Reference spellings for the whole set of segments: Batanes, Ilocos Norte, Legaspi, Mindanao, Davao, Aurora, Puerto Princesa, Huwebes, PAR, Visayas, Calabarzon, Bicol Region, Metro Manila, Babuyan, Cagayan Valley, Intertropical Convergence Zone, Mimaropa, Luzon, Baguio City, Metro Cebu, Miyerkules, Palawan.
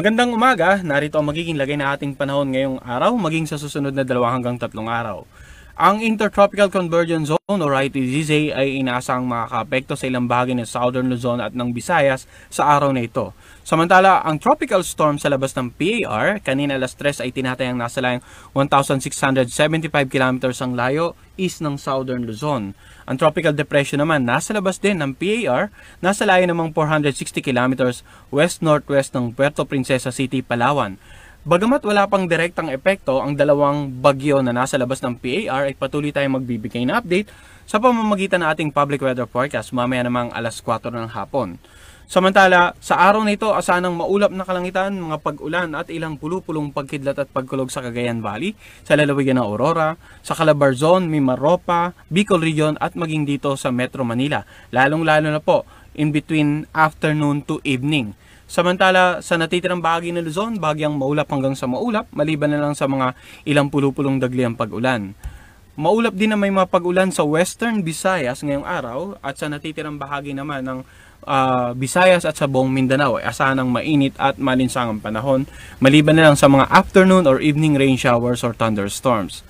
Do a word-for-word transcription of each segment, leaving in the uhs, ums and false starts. Magandang umaga, narito ang magiging lagay na ating panahon ngayong araw maging sa susunod na dalawa hanggang tatlong araw. Ang Intertropical Convergence Zone o I T C Z ay inaasahang makakaapekto sa ilang bahagi ng Southern Luzon at ng Visayas sa araw na ito. Samantala, ang tropical storm sa labas ng P A R kanina alas tres ay tinatayang nasa layang one thousand six hundred seventy-five kilometers ang layo east ng Southern Luzon. Ang tropical depression naman nasa labas din ng P A R, nasa layo namang four hundred sixty kilometers west-northwest ng Puerto Princesa City, Palawan. Bagamat wala pang direktang epekto, ang dalawang bagyo na nasa labas ng P A R ay patuloy tayong magbibigay na update sa pamamagitan ng ating public weather forecast mamaya namang alas kuwatro ng hapon. Samantala, sa araw na ito, asahan ang maulap na kalangitan, mga pag-ulan at ilang pulupulong pagkidlat at pagkulog sa Cagayan Valley, sa lalawigan ng Aurora, sa Calabarzon, Mimaropa, Bicol Region at maging dito sa Metro Manila, lalong-lalo na po in between afternoon to evening. Samantala, sa natitirang bahagi ng Luzon, bagyang maulap hanggang sa maulap, maliban na lang sa mga ilang pulupulong dagli ang pag-ulan. Maulap din na may mga pag-ulan sa Western Visayas ngayong araw at sa natitirang bahagi naman ng Uh, Visayas at sa buong Mindanao ay asahan ng mainit at malinsangang panahon maliban na lang sa mga afternoon or evening rain showers or thunderstorms.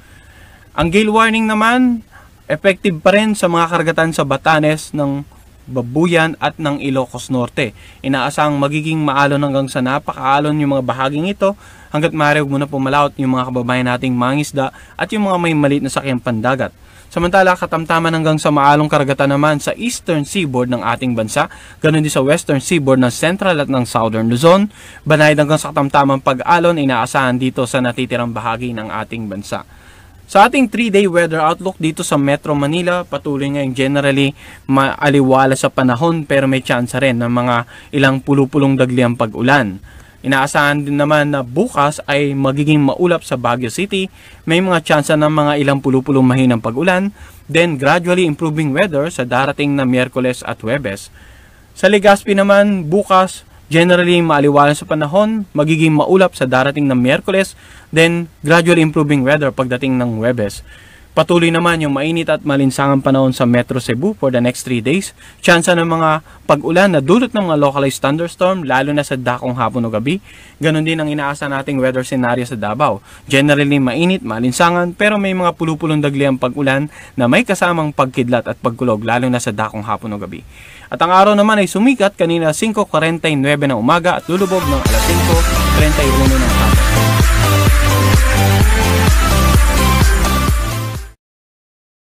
Ang gale warning naman effective pa rin sa mga karagatan sa Batanes ng Babuyan at ng Ilocos Norte. Inaasahang magiging maalon hanggang sa napakaalon yung mga bahaging ito hanggat maaari muna pumalaot yung mga kababayan nating mangisda at yung mga may maliit na sakyang pandagat. Samantala, katamtaman hanggang sa maalong karagatan naman sa eastern seaboard ng ating bansa, ganoon din sa western seaboard ng central at ng southern Luzon. Banayad hanggang sa katamtamang pag-alon, inaasahan dito sa natitirang bahagi ng ating bansa. Sa ating three-day weather outlook dito sa Metro Manila, patuloy ngayong generally maaliwala sa panahon pero may tsansa rin ng mga ilang pulupulong dagli ang pag-ulan. Inaasahan din naman na bukas ay magiging maulap sa Baguio City. May mga tsansa ng mga ilang pulupulong mahinang pag-ulan. Then gradually improving weather sa darating na Miyerkules at Huwebes. Sa Legaspi naman, bukas generally maaliwalas sa panahon. Magiging maulap sa darating na Miyerkules. Then gradually improving weather pagdating ng Huwebes. Patuloy naman yung mainit at malinsangang panahon sa Metro Cebu for the next three days. Tsansa ng mga pag-ulan na dulot ng mga localized thunderstorm lalo na sa dakong hapon o gabi. Ganon din ang inaasa nating weather scenario sa Davao. Generally mainit, malinsangan pero may mga pulupulong dagli ang pag-ulan na may kasamang pagkidlat at pagkulog lalo na sa dakong hapon o gabi. At ang araw naman ay sumikat kanina five forty-nine na umaga at lulubog ng alas cinco trenta y uno ng hapon.